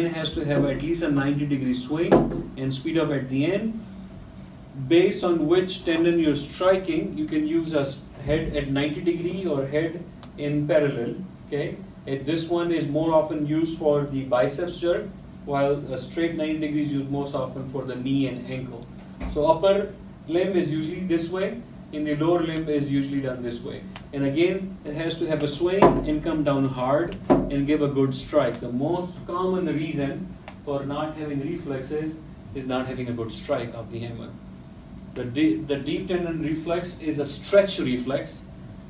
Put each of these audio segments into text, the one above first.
Brain has to have at least a 90-degree swing and speed up at the end. Based on which tendon you're striking, you can use a head at 90 degree or head in parallel. Okay, and this one is more often used for the biceps jerk, while a straight 90 degrees used most often for the knee and ankle. So upper limb is usually this way, and the lower limb is usually done this way. And again, it has to have a swing and come down hard and give a good strike. The most common reason for not having reflexes is not having a good strike of the hammer. The deep tendon reflex is a stretch reflex.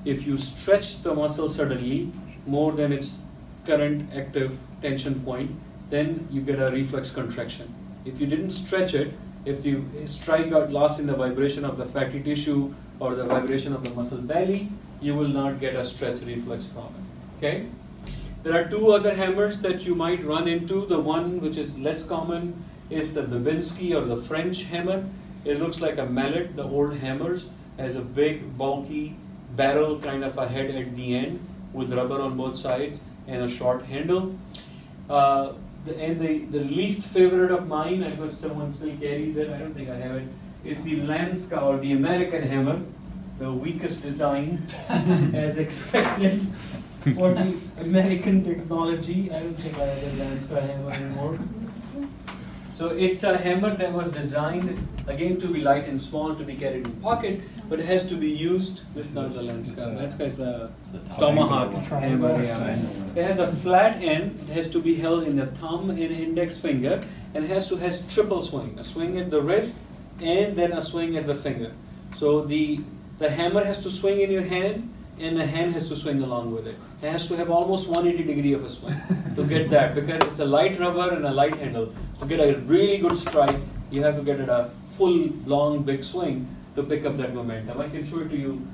If you stretch the muscle suddenly more than its current active tension point, then you get a reflex contraction. If you didn't stretch it, if the strike got lost in the vibration of the fatty tissue or the vibration of the muscle belly, you will not get a stretch reflex from it. Okay? There are two other hammers that you might run into. The one which is less common is the Babinski or the French hammer. It looks like a mallet, the old hammers, has a big, bulky barrel kind of a head at the end with rubber on both sides and a short handle. And the least favorite of mine, I guess someone still carries it, I don't think I have it, is the Lanska or the American hammer, the weakest design as expected for the American technology. I don't think I have a Lanska hammer anymore. So it's a hammer that was designed, again, to be light and small, to be carried in pocket, but it has to be used. This is not the Lanska. Lanska is the tomahawk hammer. Yeah. It has a flat end. It has to be held in the thumb and index finger, and it has to have triple swing, a swing at the wrist, and then a swing at the finger. So the hammer has to swing in your hand, and the hand has to swing along with it. It has to have almost 180 degree of a swing to get that, because it's a light rubber and a light handle. To get a really good strike, you have to get it a full, long, big swing to pick up that momentum. I can show it to you.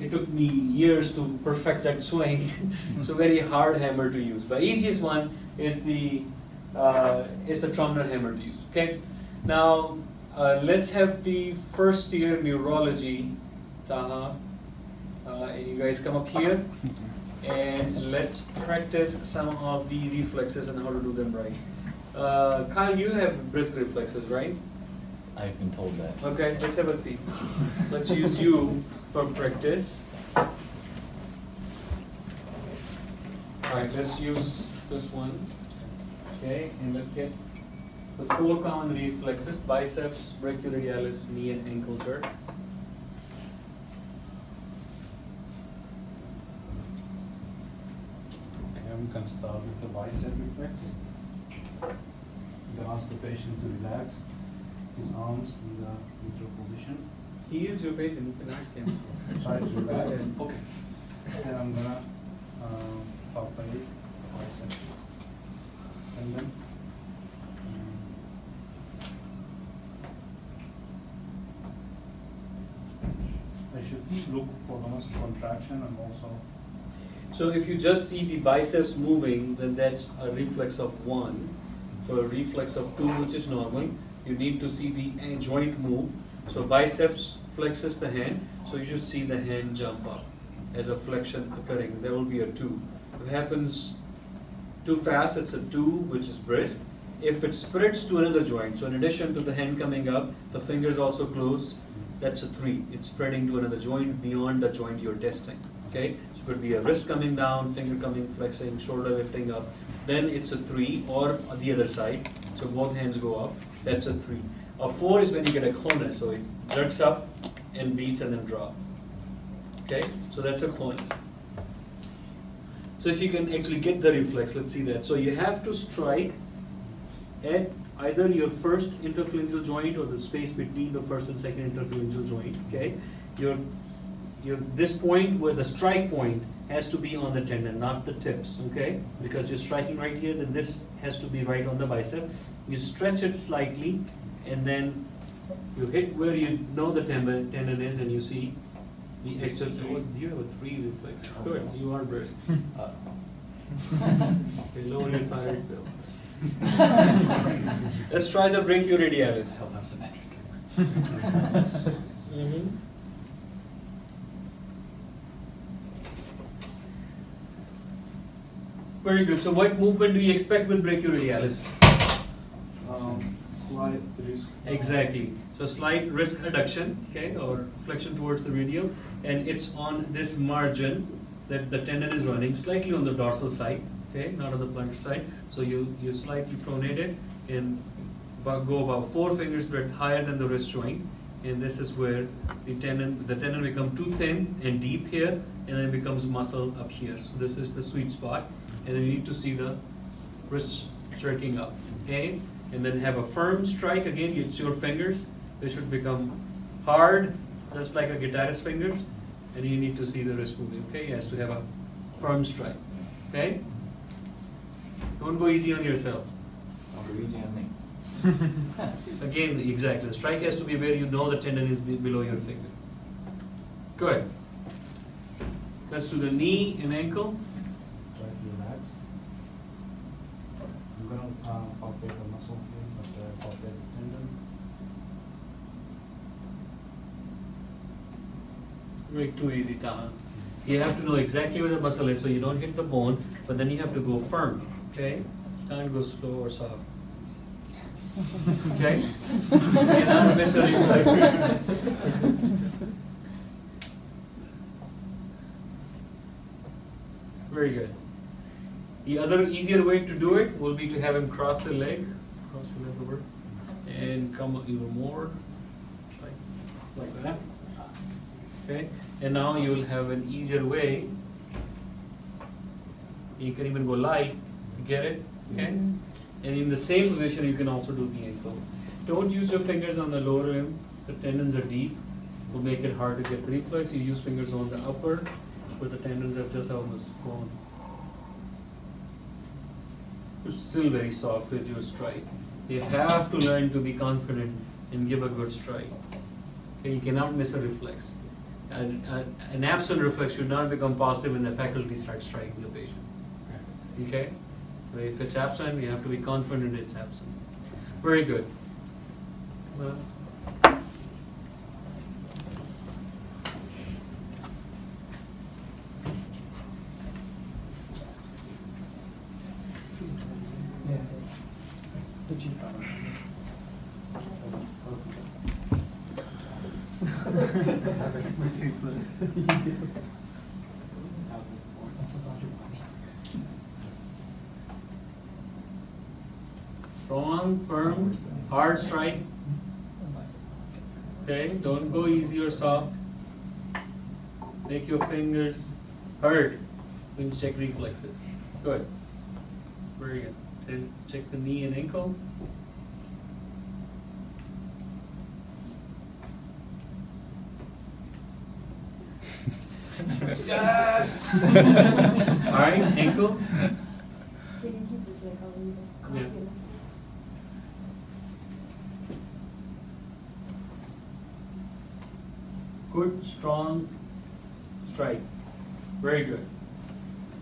It took me years to perfect that swing. It's a very hard hammer to use. But easiest one is the Tromner hammer to use. Okay. Now, let's have the first year neurology. Taha. And you guys come up here, and let's practice some of the reflexes and how to do them right. Kyle, you have brisk reflexes, right? I've been told that. Okay, let's have a seat. Let's use you for practice. All right, let's use this one. Okay, and let's get the four common reflexes: biceps, brachioradialis, knee, and ankle jerk. We can start with the bicep reflex. You ask the patient to relax his arms in the neutral position. He is your patient, you can ask him. Try to relax. Okay. Then I'm going to palpate the bicep. And then I should look for the muscle contraction and also. So if you just see the biceps moving, then that's a reflex of 1. For a reflex of 2, which is normal, you need to see the joint move. So biceps flexes the hand, so you should see the hand jump up as a flexion occurring. There will be a 2. If it happens too fast, it's a 2, which is brisk. If it spreads to another joint, so in addition to the hand coming up, the fingers also close, that's a 3. It's spreading to another joint beyond the joint you're testing. Okay? Could be a wrist coming down, finger coming, flexing, shoulder lifting up, then it's a 3, or on the other side, so both hands go up, that's a 3. A 4 is when you get a clonus, so it jerks up and beats and then drop. Okay, so that's a clonus. So if you can actually get the reflex, let's see that. So you have to strike at either your first interphalangeal joint or the space between the first and second interphalangeal joint, okay? This point where the strike point has to be on the tendon, not the tips, okay? Because you're striking right here, then this has to be right on the bicep. You stretch it slightly, and then you hit where you know the tendon is, and you see the actual. Oh, you have a 3 reflex. Good, you are brisk. Okay, lower your thyroid bill. Let's try the brachioradialis. Mm-hmm. Very good. So what movement do you expect with brachioradialis? Slight risk. Exactly. So slight risk adduction, okay, or flexion towards the radial, and it's on this margin that the tendon is running, slightly on the dorsal side, okay, not on the plunger side. So you slightly pronate it and go about 4 fingers breadth higher than the wrist joint, and this is where the tendon becomes too thin and deep here, and then it becomes muscle up here. So this is the sweet spot, and then you need to see the wrist jerking up, okay, and then have a firm strike. Again, it's your fingers, they should become hard, just like a guitarist's fingers, and you need to see the wrist moving, okay, he has to have a firm strike, okay. Don't go easy on yourself. Again, exactly. The strike has to be where you know the tendon is below your finger. Good. Let's do the knee and ankle. Right, relax. You're going to palpate the muscle here, but palpate the tendon. Make too easy, Taha. You have to know exactly where the muscle is so you don't hit the bone, but then you have to go firm. Okay? Can't go slow or soft. Okay? Very good. The other easier way to do it will be to have him cross the leg over, and come even more, like that. Okay? And now you will have an easier way. You can even go light, get it? Okay? And in the same position, you can also do the ankle. Don't use your fingers on the lower limb. The tendons are deep. It will make it hard to get reflex. You use fingers on the upper, but the tendons are just almost gone. You're still very soft with your strike. You have to learn to be confident and give a good strike. Okay, you cannot miss a reflex. An absent reflex should not become positive when the faculty starts striking the patient. Okay? So if it's absent, you have to be confident it's absent. Very good. Well, strong, firm, hard strike. Okay, don't go easy or soft. Make your fingers hurt when you check reflexes. Good. Very good. Then check the knee and ankle. Alright, ankle. Yeah. Good, strong strike. Very good.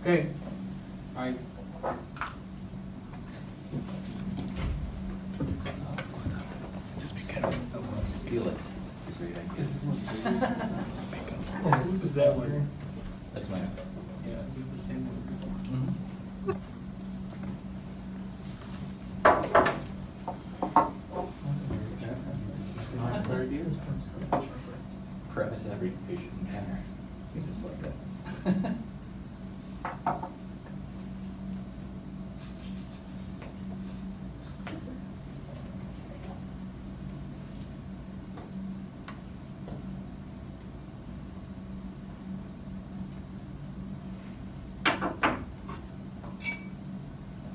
Okay. All right. Just be careful. Steal it. It's a great idea. Whose is that one? That's mine. Yeah, we have the same one. Preface every patient encounter. It's just like that.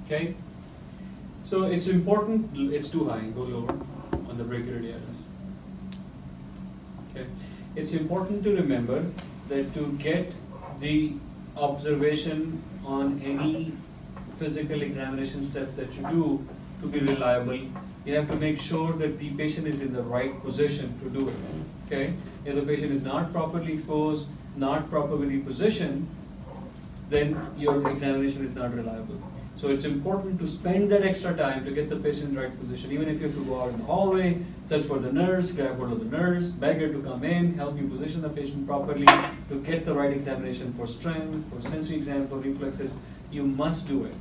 Okay? So it's important, it's too high, go lower on the brachioradialis. Okay? It's important to remember that to get the observation on any physical examination step that you do to be reliable, you have to make sure that the patient is in the right position to do it. Okay? If the patient is not properly exposed, not properly positioned, then your examination is not reliable. So it's important to spend that extra time to get the patient in the right position. Even if you have to go out in the hallway, search for the nurse, grab hold of the nurse, beg her to come in, help you position the patient properly to get the right examination for strength, for sensory exam, for reflexes. you must do it.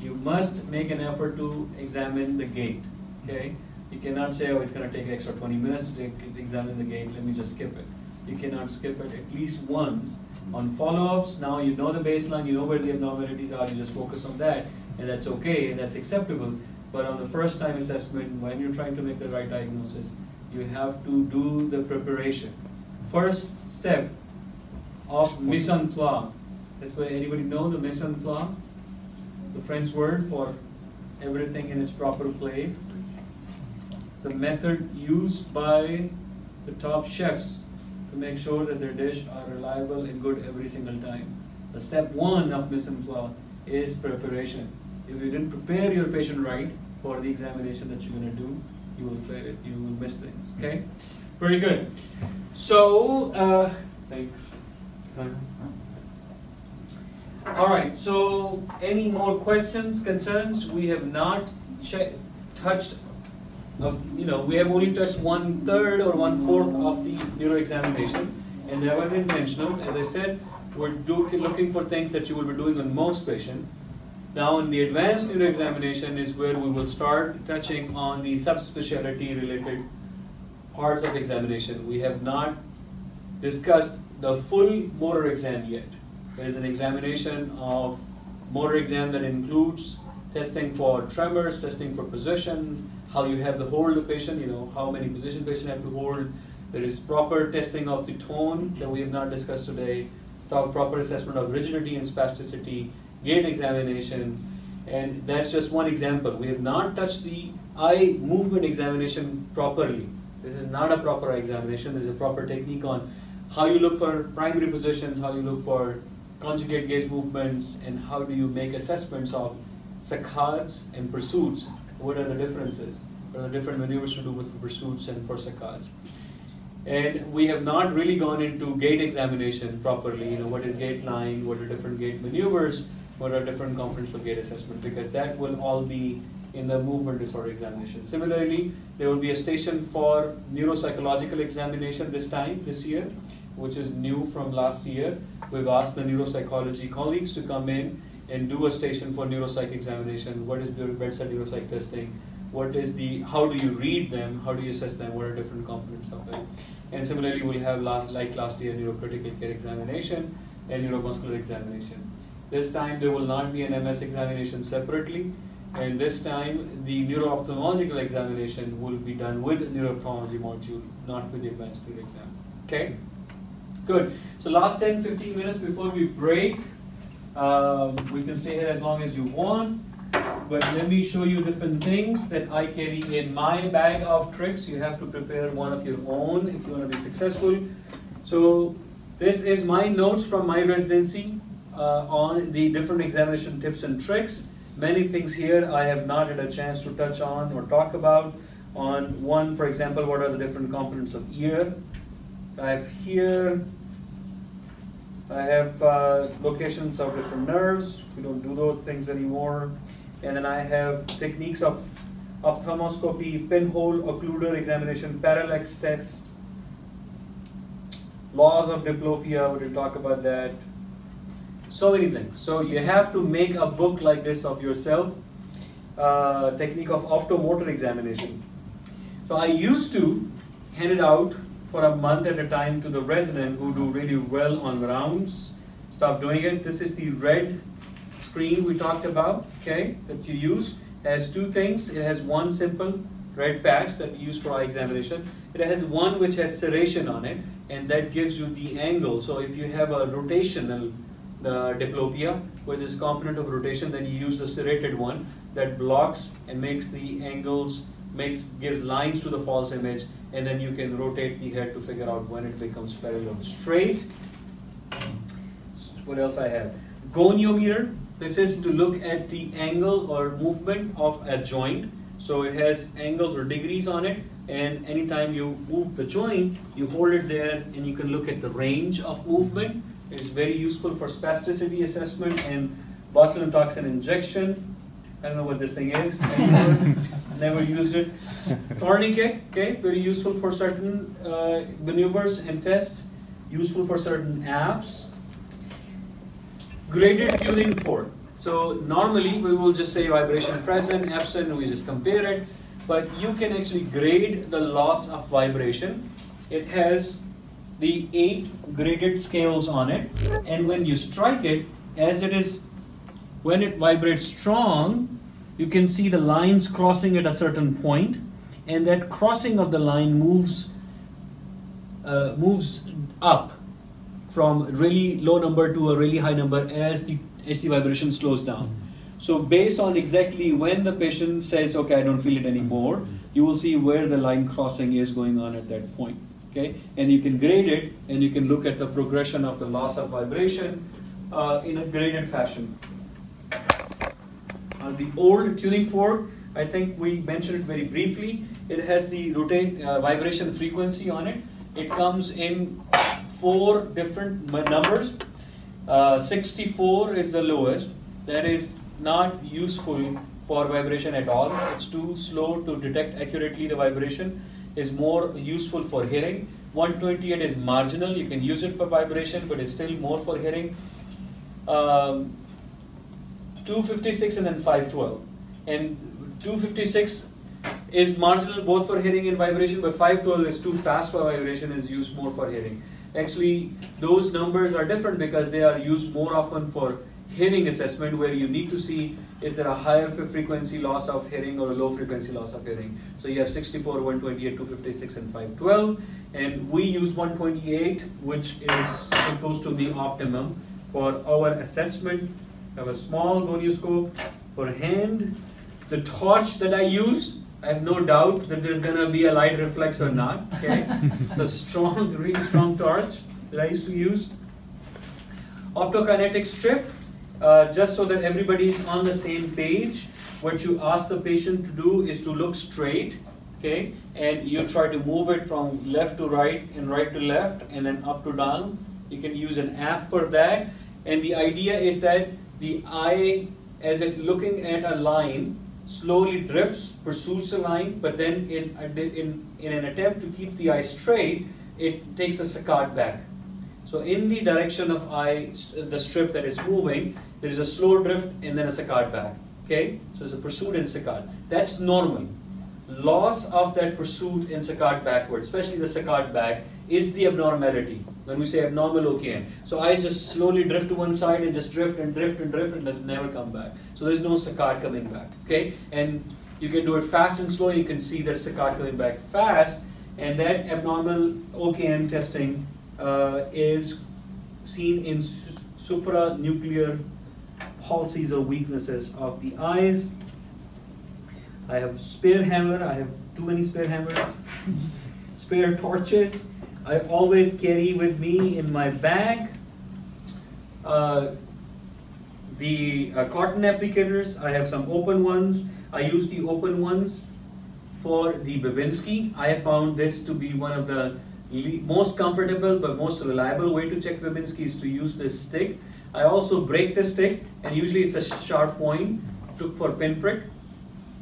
You must make an effort to examine the gait. Okay? You cannot say, oh, it's going to take extra 20 minutes to examine the gait, let me just skip it. You cannot skip it at least once. On follow-ups, now you know the baseline, you know where the abnormalities are, you just focus on that, and that's okay, and that's acceptable. But on the first time assessment, when you're trying to make the right diagnosis, you have to do the preparation. First step of mise en plan. Does anybody know the mise en plan? The French word for everything in its proper place. The method used by the top chefs to make sure that their dish are reliable and good every single time. The step one of mise en plan is preparation. If you didn't prepare your patient right for the examination that you're going to do, you will fail it, you will miss things, okay? Very good. So, thanks. All right, so any more questions, concerns? We have not touched, you know, we have only touched 1/3 or 1/4 of the neuro examination, and that was intentional. As I said, we're looking for things that you will be doing on most patients. Now in the advanced neuro examination is where we will start touching on the subspecialty related parts of examination. We have not discussed the full motor exam yet. There is an examination of motor exam that includes testing for tremors, testing for positions, how you have to hold the patient, you know, how many position patient have to hold. There is proper testing of the tone that we have not discussed today, proper assessment of rigidity and spasticity, gait examination, and that's just one example. We have not touched the eye movement examination properly. This is not a proper examination. There's a proper technique on how you look for primary positions, how you look for conjugate gaze movements, and how do you make assessments of saccades and pursuits. What are the differences? What are the different maneuvers to do with pursuits and for saccades? And we have not really gone into gait examination properly. You know, what is gait line? What are different gait maneuvers? What are different components of gait assessment, because that will all be in the movement disorder examination. Similarly, there will be a station for neuropsychological examination this time, this year, which is new from last year. We've asked the neuropsychology colleagues to come in and do a station for neuropsych examination. What is bedside neuropsych testing? What is the, how do you read them? How do you assess them? What are different components of it? And similarly, we'll have like last year, neurocritical care examination and neuromuscular examination. This time there will not be an MS examination separately, and this time the neuro-ophthalmological examination will be done with the neuro-ophthalmology module, not with the advanced neuro exam. Okay? Good. So last 10-15 minutes before we break, we can stay here as long as you want, but let me show you different things that I carry in my bag of tricks. You have to prepare one of your own if you want to be successful. So this is my notes from my residency. On the different examination tips and tricks. Many things here I have not had a chance to touch on or talk about. On one, for example, what are the different components of ear? I have here, I have locations of different nerves. We don't do those things anymore. And then I have techniques of ophthalmoscopy, pinhole, occluder examination, parallax test, laws of diplopia, we will talk about that. So many things. So you have to make a book like this of yourself, technique of optomotor examination. So I used to hand it out for a month at a time to the resident who do really well on rounds. Stop doing it. This is the red screen we talked about, okay, that you use. It has two things. It has one simple red patch that we use for eye examination. It has one which has serration on it, and that gives you the angle. So if you have a rotational diplopia, where there's component of rotation, then you use the serrated one that blocks and makes the angles, gives lines to the false image, and then you can rotate the head to figure out when it becomes parallel straight. What else I have? Goniometer. This is to look at the angle or movement of a joint. So it has angles or degrees on it, and anytime you move the joint, you hold it there and you can look at the range of movement. It's very useful for spasticity assessment and botulinum toxin injection. I don't know what this thing is. Never used it. Tourniquet, okay, very useful for certain maneuvers and tests. Useful for certain apps. Graded tuning fork. So normally we will just say vibration present, absent, and we just compare it. But you can actually grade the loss of vibration. It has the 8 graded scales on it, and when you strike it, as it is, when it vibrates strong, you can see the lines crossing at a certain point, and that crossing of the line moves up from really low number to a really high number as the vibration slows down. So based on exactly when the patient says, okay, I don't feel it anymore, you will see where the line crossing is going on at that point. Okay? And you can grade it, and you can look at the progression of the loss of vibration in a graded fashion. The old tuning fork, I think we mentioned it very briefly. It has the vibration frequency on it. It comes in 4 different numbers. 64 is the lowest. That is not useful for vibration at all. It's too slow to detect accurately the vibration. Is more useful for hearing. 128 is marginal. You can use it for vibration, but it's still more for hearing. 256 and then 512. And 256 is marginal both for hearing and vibration, but 512 is too fast for vibration, is used more for hearing. Actually, those numbers are different because they are used more often for hearing assessment, where you need to see is there a higher frequency loss of hearing or a low frequency loss of hearing. So you have 64, 128, 256, and 512. And we use 128, which is supposed to be optimum for our assessment. I have a small gonioscope for hand. The torch that I use, I have no doubt that there's going to be a light reflex or not. Okay? It's a strong, really strong torch that I used to use. Optokinetic strip. Just so that everybody is on the same page, what you ask the patient to do is to look straight, okay, and you try to move it from left to right and right to left and then up to down. You can use an app for that, and the idea is that the eye, as it looking at a line, slowly drifts, pursues the line, but then in an attempt to keep the eye straight, it takes a saccade back. So in the direction of eye, the strip that is moving, there is a slow drift and then a saccade back. Okay, so it's a pursuit and saccade. That's normal. Loss of that pursuit and saccade backward, especially the saccade back, is the abnormality. When we say abnormal OKN, so eyes just slowly drift to one side and just drift and drift and drift and does never come back. So there's no saccade coming back. Okay, and you can do it fast and slow. You can see that saccade coming back fast, and that abnormal OKN testing is seen in supranuclear palsies or weaknesses of the eyes. I have spare hammer. I have too many spare hammers, spare torches. I always carry with me in my bag the cotton applicators. I have some open ones. I use the open ones for the Babinski. I found this to be one of the most comfortable but most reliable way to check Babinski is to use this stick. I also break this stick, and usually it's a sharp point for pinprick.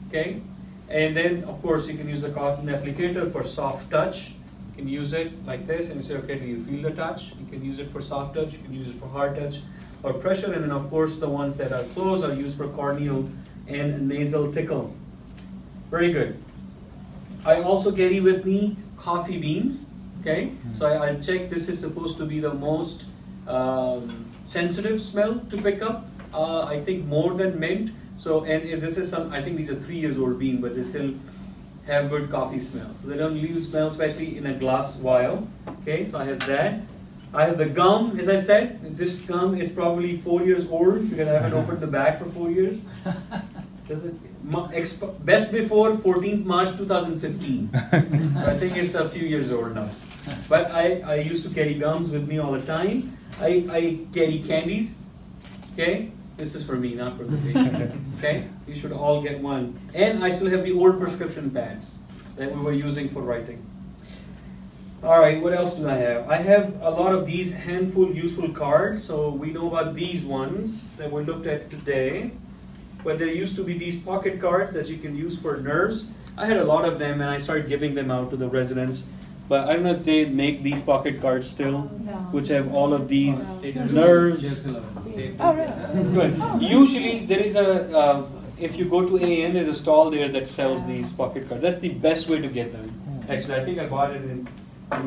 Okay, and then of course you can use the cotton applicator for soft touch. You can use it like this and you say, okay, do you feel the touch? You can use it for soft touch, you can use it for hard touch or pressure, and then of course the ones that are closed are used for corneal and nasal tickle. Very good. I also carry with me coffee beans. Okay, so I'll check. This is supposed to be the most sensitive smell to pick up. I think more than mint. So, and if this is some, I think these are 3-year-old bean, but they still have good coffee smell. So they don't lose smell, especially in a glass vial. Okay, so I have that. I have the gum, as I said. This gum is probably 4 years old because I haven't opened the bag for 4 years. Does it? Best before 14th March 2015. I think it's a few years old now. But I used to carry gums with me all the time. I carry candies. Okay? This is for me, not for the patient. Okay? You should all get one. And I still have the old prescription pads that we were using for writing. Alright, what else do I have? I have a lot of these handful useful cards. So we know about these ones that were looked at today. But there used to be these pocket cards that you can use for nerves. I had a lot of them and I started giving them out to the residents. But I don't know if they make these pocket cards still, which have all of these nerves. Good. Usually there is a, if you go to AAN, there's a stall there that sells these pocket cards. That's the best way to get them. Actually, I think I bought it in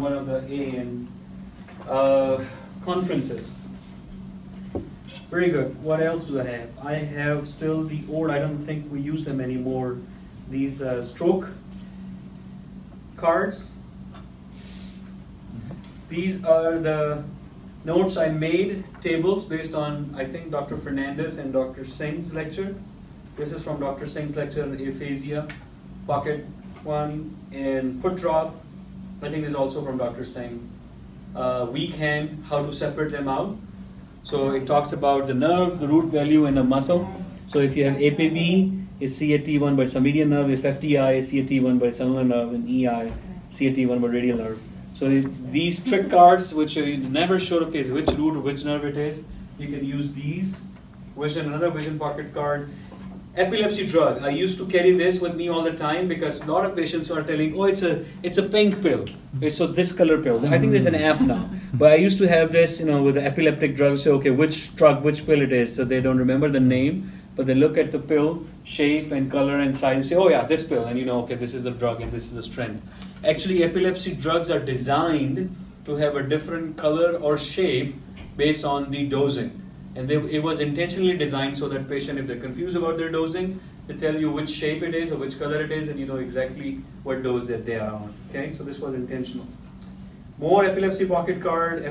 one of the AAN conferences. Very good. What else do I have? I have still the old, I don't think we use them anymore, these stroke cards. These are the notes I made, tables based on, I think, Dr. Fernandez and Dr. Singh's lecture. This is from Dr. Singh's lecture on aphasia, pocket one, and foot drop. I think is also from Dr. Singh. Weak hand, how to separate them out. So it talks about the nerve, the root value, and the muscle. So if you have APB, it's CAT1 by submedian nerve. If FTI, it's CAT1 by submedian nerve, and EI, CAT1 by radial nerve. So these trick cards, which you never showcase which root, which nerve it is, you can use these. Vision, another vision pocket card. Epilepsy drug. I used to carry this with me all the time because a lot of patients are telling, oh, it's a pink pill. It's a this color pill. I think there's an app now. But I used to have this, you know, with the epileptic drug. So okay, which drug, which pill it is. So they don't remember the name, but they look at the pill shape and color and size and say, oh yeah, this pill. And you know, okay, this is the drug and this is the strength. Actually, epilepsy drugs are designed to have a different color or shape based on the dosing. And it was intentionally designed so that patient, if they're confused about their dosing, they tell you which shape it is or which color it is, and you know exactly what dose that they are on. Okay, so this was intentional. More epilepsy pocket card,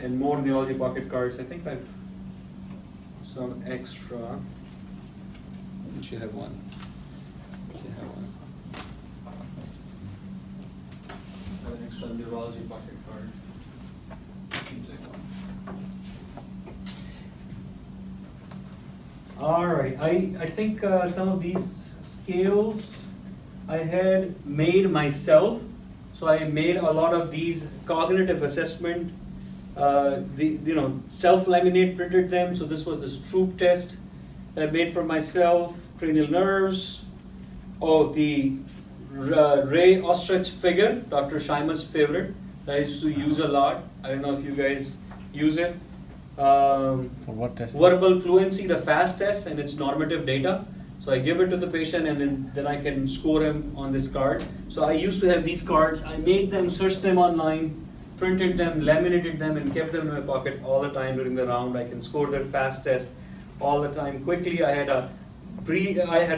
and more neurology pocket cards. I think I've some extra. I should have one. I have an extra neurology pocket card. All right, I think some of these scales I had made myself. So I made a lot of these cognitive assessment, you know, self-laminate printed them. So this was the Stroop test that I made for myself, cranial nerves. Oh, the Rey Osterrieth figure, Dr. Shima's favorite, that I used to use a lot. I don't know if you guys use it. For what test? Verbal fluency, the FAST test, and its normative data. So I give it to the patient, and then I can score him on this card. So I used to have these cards. I made them, searched them online, printed them, laminated them, and kept them in my pocket all the time during the round. I can score their FAST test all the time quickly. I had a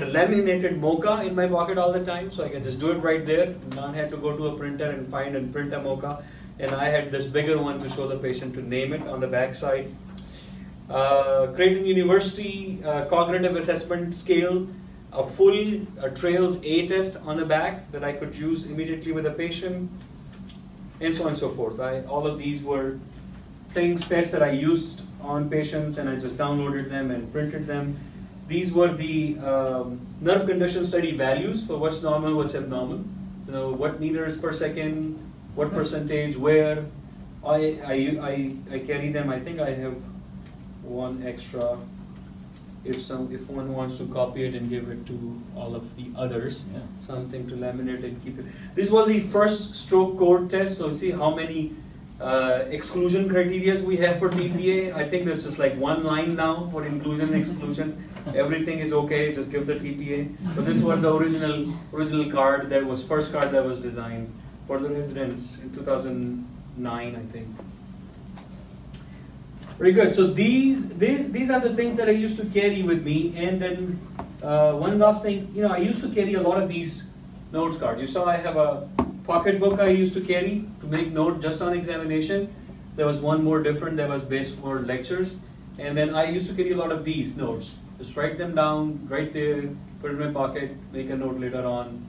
laminated MoCA in my pocket all the time, so I can just do it right there. Not had to go to a printer and find and print a MoCA. And I had this bigger one to show the patient to name it on the back side. Creighton University cognitive assessment scale, a full Trails A test on the back that I could use immediately with a patient, and so on and so forth. All of these were things, tests that I used on patients, and I just downloaded them and printed them. These were the nerve conduction study values for what's normal, what's abnormal, you know, what meters per second, what percentage, where. I carry them. I think I have one extra if one wants to copy it and give it to all of the others, yeah. Something to laminate and keep it. This was the first stroke code test, so see how many exclusion criteria we have for TPA. I think there's just like one line now for inclusion and exclusion. Everything is okay, just give the TPA. So this was the original card that was first card that was designed for the residents in 2009, I think. Very good. So these are the things that I used to carry with me. And then one last thing, you know, I used to carry a lot of these notes cards. You saw I have a pocketbook I used to carry to make note just on examination. There was one more different that was based for lectures. And then I used to carry a lot of these notes. Just write them down right there, put it in my pocket, make a note later on.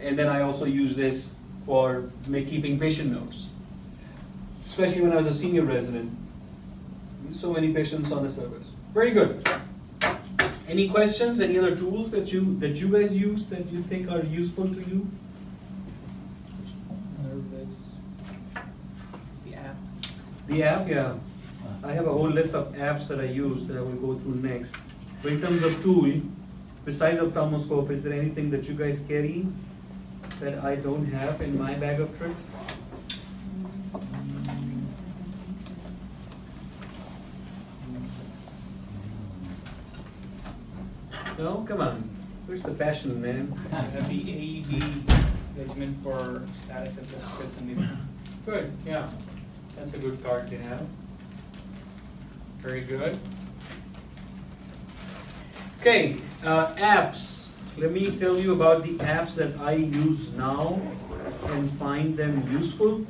And then I also use this for keeping patient notes, especially when I was a senior resident. So many patients on the service. Very good. Any questions? Any other tools that you guys use that you think are useful to you? The app. The app, yeah. I have a whole list of apps that I use that I will go through next. But in terms of tool, besides ophthalmoscope, is there anything that you guys carry? that I don't have in my bag of tricks? No? Come on. Where's the passion, man? The AED regimen for status of the good, yeah. That's a good card to have. Very good. Okay, apps. Let me tell you about the apps that I use now and find them useful.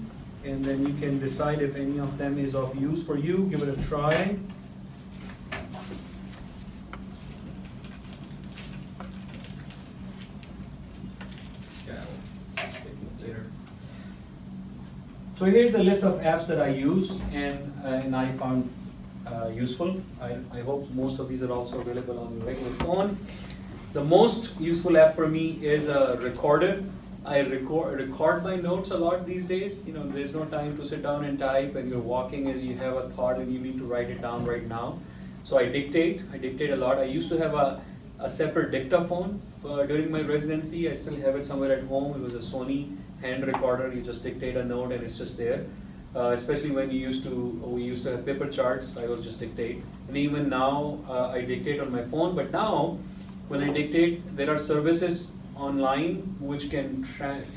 And then you can decide if any of them is of use for you. Give it a try. So here's the list of apps that I use and I found useful. I hope most of these are also available on your regular phone. The most useful app for me is a recorder. I record my notes a lot these days. You know, there's no time to sit down and type, and you're walking as you have a thought and you need to write it down right now. So I dictate a lot. I used to have a separate dictaphone during my residency. I still have it somewhere at home. It was a Sony hand recorder. You just dictate a note and it's just there. Especially when we used to have paper charts, I would just dictate. And even now, I dictate on my phone. But now, when I dictate, there are services online which can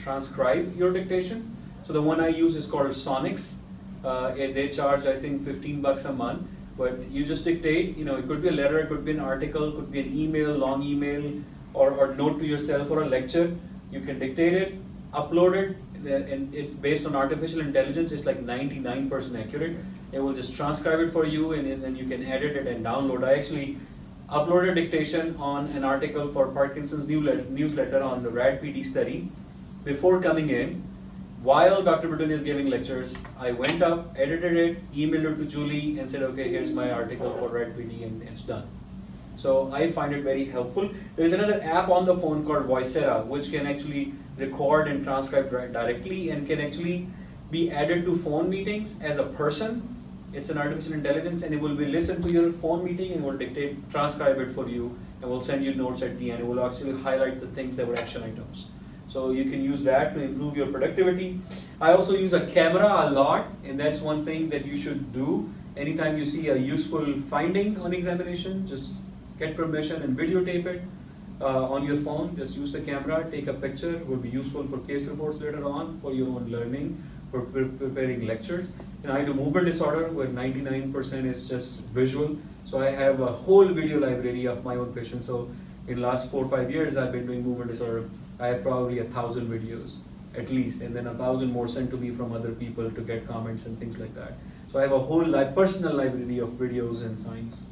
transcribe your dictation. So the one I use is called Sonics. They charge, I think, $15 a month. But you just dictate, you know, it could be a letter, it could be an article, it could be an email, long email, or note to yourself or a lecture. You can dictate it, upload it, and it, based on artificial intelligence, it's like 99% accurate. It will just transcribe it for you, and then you can edit it and download. I actually uploaded dictation on an article for Parkinson's newsletter on the RAD PD study before coming in. While Dr. Britton is giving lectures, I went up, edited it, emailed it to Julie, and said, okay, here's my article for RAD PD, and it's done. So I find it very helpful. There's another app on the phone called Voicera, which can actually record and transcribe directly and can actually be added to phone meetings as a person. It's an artificial intelligence, and it will be listened to your phone meeting and will dictate, transcribe it for you, and will send you notes at the end. It will actually highlight the things that were action items. So you can use that to improve your productivity. I also use a camera a lot, and that's one thing that you should do. Anytime you see a useful finding on examination, just get permission and videotape it on your phone. Just use the camera, take a picture. It will be useful for case reports later on, for your own learning, for preparing lectures. And I do movement disorder, where 99% is just visual. So I have a whole video library of my own patients. So in the last 4 or 5 years, I've been doing movement disorder. I have probably 1,000 videos at least, and then 1,000 more sent to me from other people to get comments and things like that. So I have a whole personal library of videos and signs.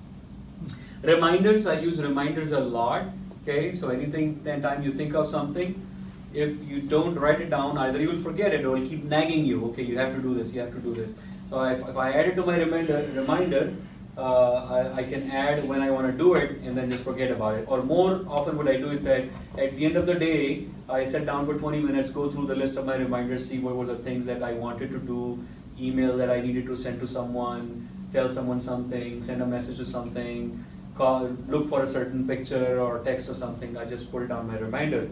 Reminders, I use reminders a lot. Okay, so anytime you think of something, if you don't write it down, either you will forget it or it will keep nagging you. Okay, you have to do this, you have to do this. So if I add it to my reminder, I can add when I want to do it and then just forget about it. Or more often what I do is that at the end of the day, I sit down for 20 minutes, go through the list of my reminders, see what were the things that I wanted to do, email that I needed to send to someone, tell someone something, send a message to something, call, look for a certain picture or text or something. I just put it on my reminder.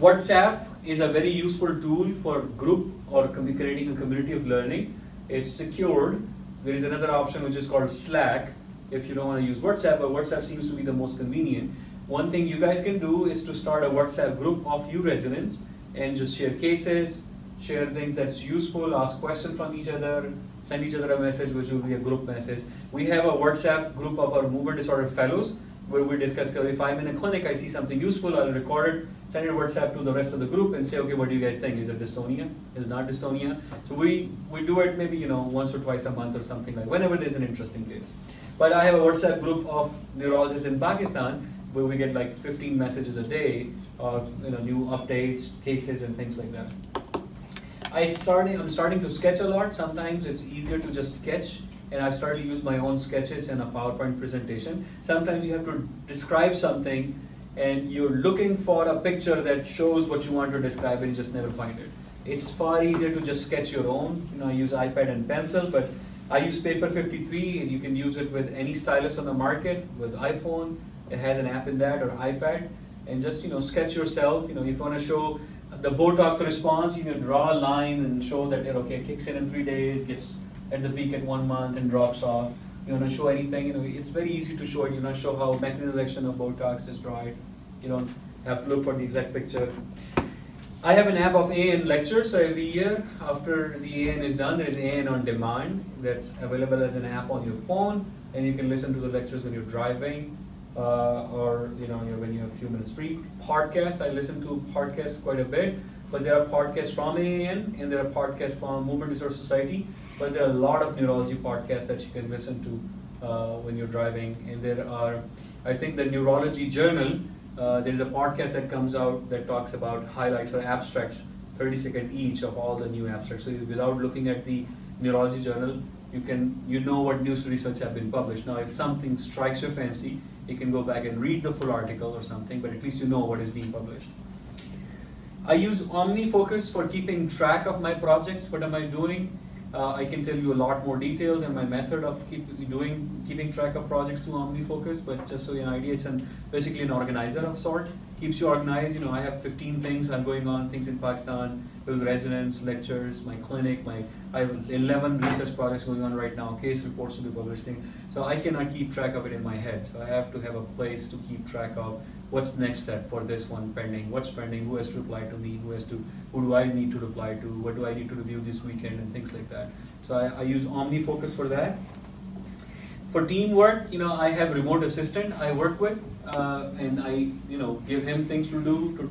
WhatsApp is a very useful tool for group or creating a community of learning. It's secured. There is another option which is called Slack if you don't want to use WhatsApp, but WhatsApp seems to be the most convenient. One thing you guys can do is to start a WhatsApp group of you residents and just share cases, share things that's useful, ask questions from each other, send each other a message which will be a group message. We have a WhatsApp group of our movement disorder fellows where we discuss, so if I'm in a clinic, I see something useful, I'll record it, send it WhatsApp to the rest of the group and say, okay, what do you guys think? Is it dystonia? Is it not dystonia? So we do it maybe, you know, once or twice a month or something like that, whenever there's an interesting case. But I have a WhatsApp group of neurologists in Pakistan where we get like 15 messages a day of, you know, new updates, cases and things like that. I'm starting to sketch a lot. Sometimes it's easier to just sketch. And I've started to use my own sketches in a PowerPoint presentation. Sometimes you have to describe something and you're looking for a picture that shows what you want to describe and you just never find it. It's far easier to just sketch your own. You know, I use iPad and pencil, but I use Paper 53 and you can use it with any stylus on the market, with iPhone. It has an app in that or iPad. And just, you know, sketch yourself. You know, if you want to show the Botox response, you can draw a line and show that it kicks in 3 days, gets at the peak at 1 month and drops off. You want to show anything, it's very easy to show it. You want to show how mechanism of action of Botox, just draw it. You don't have to look for the exact picture. I have an app of AAN lectures, so every year after the AAN is done, there is AAN on demand that's available as an app on your phone, and you can listen to the lectures when you're driving or when you have a few minutes free. Podcasts, I listen to podcasts quite a bit, but there are podcasts from AAN and there are podcasts from Movement Disorder Society, but there are a lot of neurology podcasts that you can listen to when you're driving. And there are, I think the Neurology Journal, there's a podcast that comes out that talks about highlights or abstracts, 30-second each of all the new abstracts. So without looking at the Neurology Journal, you can, what new research have been published. Now if something strikes your fancy, you can go back and read the full article or something, but at least you know what is being published. I use OmniFocus for keeping track of my projects. What am I doing? I can tell you a lot more details and my method of keeping track of projects through OmniFocus, but just so you have an idea, it's basically an organizer of sort. Keeps you organized. I have 15 things I'm going on, things in Pakistan, with residents, lectures, my clinic, I have 11 research projects going on right now, case reports to be published, so I cannot keep track of it in my head. So I have to have a place to keep track of what's the next step for this one pending, what's pending, who has to reply to me, who do I need to reply to, what do I need to review this weekend and things like that. So I use OmniFocus for that. For teamwork, I have remote assistant I work with, and I, give him things to do, to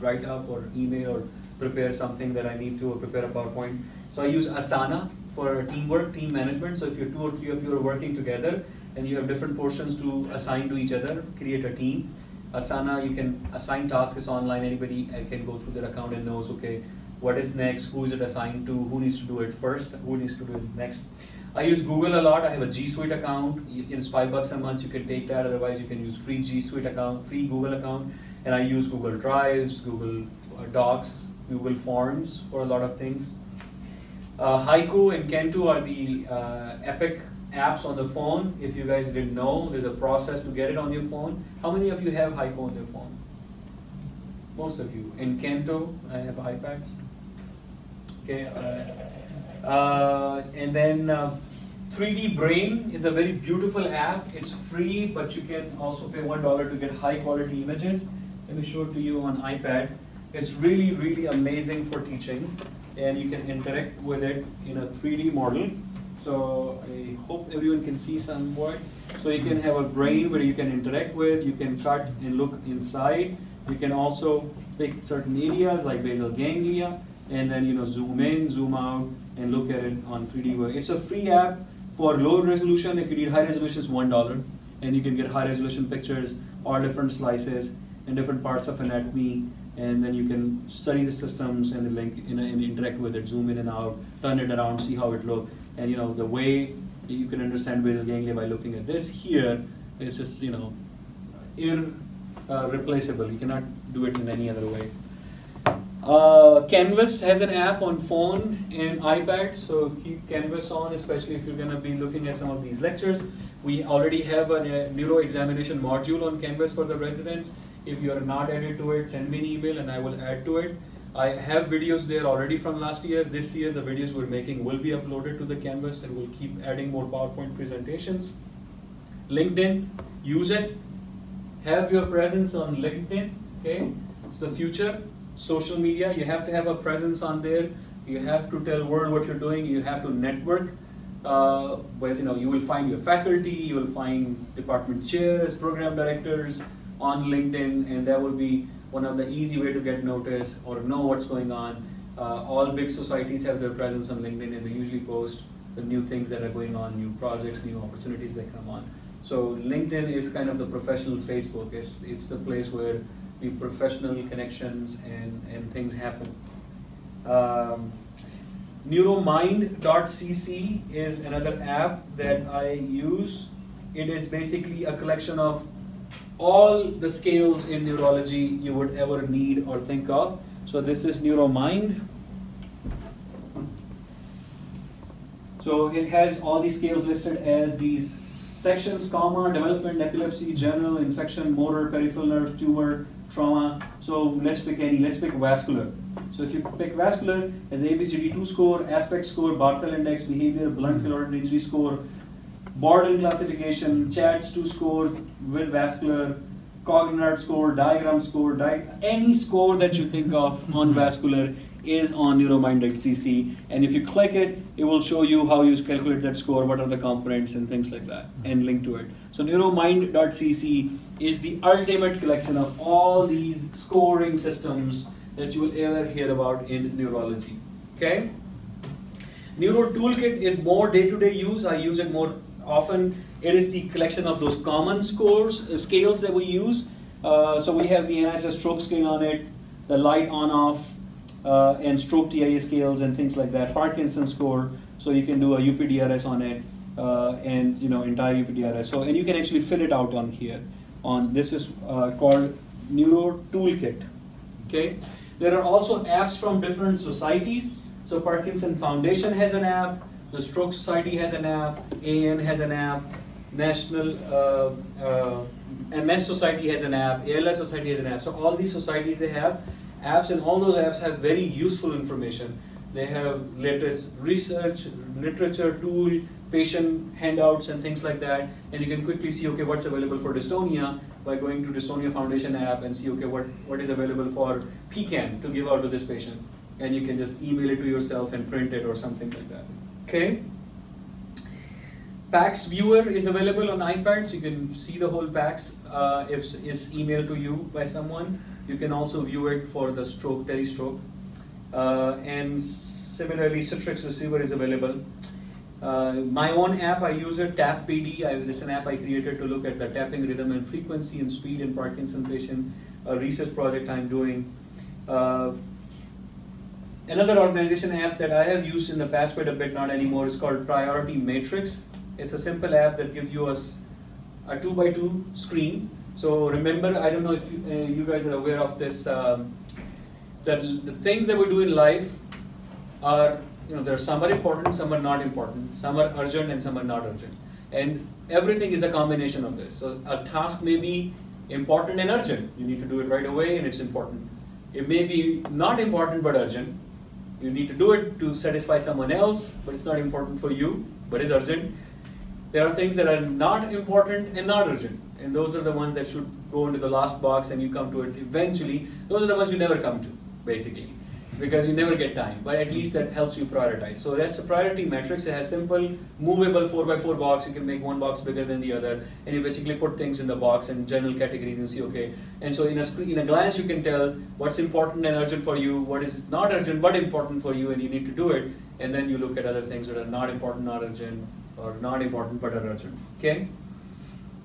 write up or email or prepare something that I need to, or prepare a PowerPoint. So I use Asana for teamwork, team management. So if you're 2 or 3 of you are working together and you have different portions to assign to each other, create a team. Asana, you can assign tasks online, anybody can go through their account and knows, okay, what is next, who is it assigned to, who needs to do it first, who needs to do it next. I use Google a lot. I have a G Suite account. It's $5 a month. You can take that. Otherwise, you can use free G Suite account, free Google account. And I use Google Drives, Google Docs, Google Forms for a lot of things. Haiku and Kento are the epic apps on the phone. If you guys didn't know, there's a process to get it on your phone. How many of you have Haiku on your phone? Most of you. And Kento, I have iPads. Okay. And then 3D Brain is a very beautiful app. It's free, but you can also pay $1 to get high quality images. Let me show it to you on iPad. It's really, really amazing for teaching, and you can interact with it in a 3D model. So I hope everyone can see somewhat. So you can have a brain where you can interact with, you can cut and look inside. You can also pick certain areas like basal ganglia, and then zoom in, zoom out, and look at it on 3D work. It's a free app for low resolution. If you need high resolution, it's $1, and you can get high resolution pictures or different slices and different parts of anatomy, and then you can study the systems and the link and interact with it, zoom in and out, turn it around, see how it looks, and the way you can understand basal ganglia by looking at this here is just irreplaceable. You cannot do it in any other way. Canvas has an app on phone and iPad, so keep Canvas on, especially if you're going to be looking at some of these lectures. We already have a neuro examination module on Canvas for the residents. If you're not added to it, send me an email and I will add to it. I have videos there already from last year. This year, the videos we're making will be uploaded to the Canvas, and we'll keep adding more PowerPoint presentations. LinkedIn, use it. Have your presence on LinkedIn, okay? It's the future. Social media, you have to have a presence on there. You have to tell the world what you're doing. You have to network. Well, you will find your faculty, you will find department chairs, program directors on LinkedIn, and that will be one of the easy way to get noticed or know what's going on. All big societies have their presence on LinkedIn, and they usually post the new things that are going on, new projects, new opportunities that come on. So LinkedIn is kind of the professional Facebook. It's the place where the professional connections and things happen. Neuromind.cc is another app that I use. It is basically a collection of all the scales in neurology you would ever need or think of. So this is Neuromind. So it has all these scales listed as these sections, comma, development, epilepsy, general, infection, motor, peripheral nerve, tumor, trauma. So let's pick any, let's pick vascular. So if you pick vascular, as ABCD2 score, ASPECT score, Barthel Index, behavior, blunt carotid injury score, Borden classification, CHADS2 score, with vascular, Cognitive score, diagram score, any score that you think of on vascular is on Neuromind.cc, and if you click it, it will show you how you calculate that score, what are the components and things like that, and link to it. So Neuromind.cc is the ultimate collection of all these scoring systems that you will ever hear about in neurology. Okay? Neuro Toolkit is more day-to-day use. I use it more often. It is the collection of those common scores, scales that we use. So we have the NIH Stroke Scale on it, the light on-off, and stroke TIA scales and things like that. Parkinson's score, so you can do a UPDRS on it, and you know, entire UPDRS. So, and you can actually fill it out on here. On this is called Neuro Toolkit. Okay. There are also apps from different societies. So Parkinson's Foundation has an app. The Stroke Society has an app. AAN has an app. National MS Society has an app. ALS Society has an app. So all these societies, they have apps, and all those apps have very useful information. They have latest research, literature, tool, patient handouts and things like that, and you can quickly see, okay, what's available for dystonia by going to Dystonia Foundation app and see, okay, what is available for PCAN to give out to this patient, and you can just email it to yourself and print it or something like that. Okay. PACS Viewer is available on iPad, so you can see the whole PACS if it's emailed to you by someone. You can also view it for the stroke, tele-stroke. And similarly, Citrix Receiver is available. My own app, I use it, TAP PD. This is an app I created to look at the tapping rhythm and frequency and speed in Parkinson's patient, a research project I'm doing. Another organization app that I have used in the past quite a bit, not anymore, is called Priority Matrix. It's a simple app that gives you a 2x2 screen. So remember, I don't know if you, you guys are aware of this, that the things that we do in life are, you know, some are important, some are not important, some are urgent and some are not urgent. And everything is a combination of this. So a task may be important and urgent. You need to do it right away and it's important. It may be not important but urgent. You need to do it to satisfy someone else, but it's not important for you, but it's urgent. There are things that are not important and not urgent. And those are the ones that should go into the last box and you come to it eventually. Those are the ones you never come to, basically, because you never get time. But at least that helps you prioritize. So that's the Priority Matrix. It has simple, movable 4x4 box. You can make one box bigger than the other. And you basically put things in the box and general categories and see, okay. And so in a glance, you can tell what's important and urgent for you, what is not urgent but important for you, and you need to do it. And then you look at other things that are not important, not urgent, or not important but are urgent. Okay?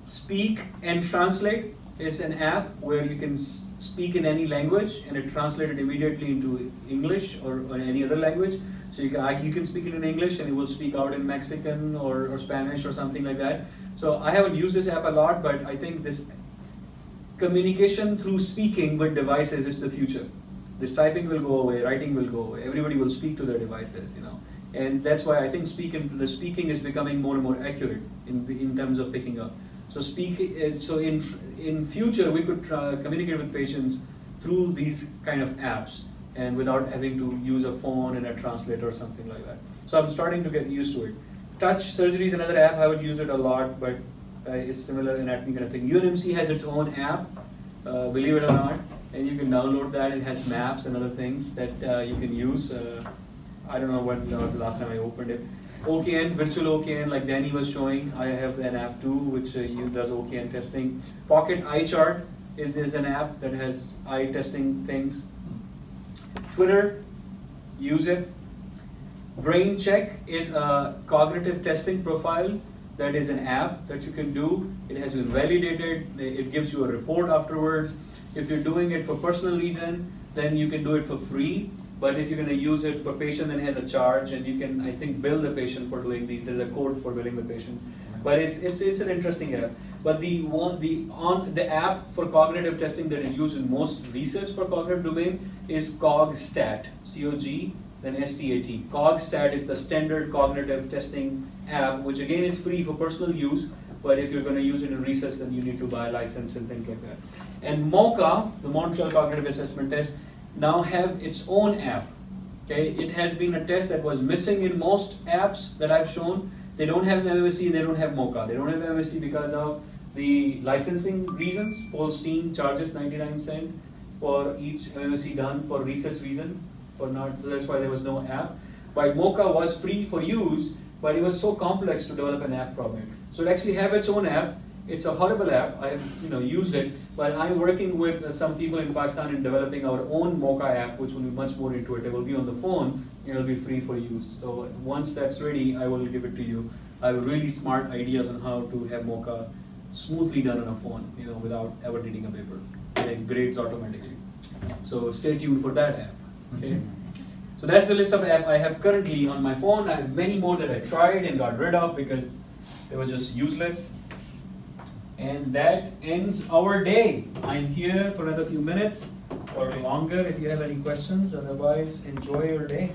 Speak and Translate is an app where you can speak in any language and it translates it immediately into English or any other language. So you can speak it in English and it will speak out in Mexican or Spanish or something like that. So I haven't used this app a lot, but I think this communication through speaking with devices is the future. This typing will go away, writing will go away, everybody will speak to their devices, you know. And that's why I think the speaking is becoming more and more accurate in terms of picking up. So in future we could communicate with patients through these kind of apps and without having to use a phone and a translator or something like that. So I'm starting to get used to it. Touch Surgery is another app. I would use it a lot, but it's similar anatomy kind of thing. UNMC has its own app, believe it or not, and you can download that. It has maps and other things that you can use. I don't know when that was the last time I opened it. OKN, virtual OKN, like Danny was showing. I have an app too, which does OKN testing. Pocket Eye Chart is an app that has eye testing things. Twitter, use it. Brain Check is a cognitive testing profile. That is an app that you can do. It has been validated. It gives you a report afterwards. If you're doing it for personal reason, then you can do it for free. But if you're going to use it for patient, then it has a charge, and you can, I think, bill the patient for doing these. There's a code for billing the patient. But it's an interesting app. But the app for cognitive testing that is used in most research for cognitive domain is CogStat, C-O-G, then S-T-A-T. CogStat is the standard cognitive testing app, which again is free for personal use. but if you're going to use it in research, then you need to buy a license and things like that. And MoCA, the Montreal Cognitive Assessment Test, now have its own app. Okay? It has been a test that was missing in most apps that I've shown. They don't have MMSE and they don't have MoCA. They don't have MMSE because of the licensing reasons. Polstein charges 99¢ for each MMSE done for research reason, or not, so that's why there was no app. While MoCA was free for use, but it was so complex to develop an app from it. So it actually have its own app. It's a horrible app. I have used it, but I'm working with some people in Pakistan in developing our own MoCA app, which will be much more intuitive. It will be on the phone and it will be free for use. So once that's ready, I will give it to you. I have really smart ideas on how to have MoCA smoothly done on a phone, without ever reading a paper. It grades automatically. So stay tuned for that app. Okay. So that's the list of apps I have currently on my phone. I have many more that I tried and got rid of because they were just useless. And that ends our day. I'm here for another few minutes or longer if you have any questions. Otherwise, enjoy your day.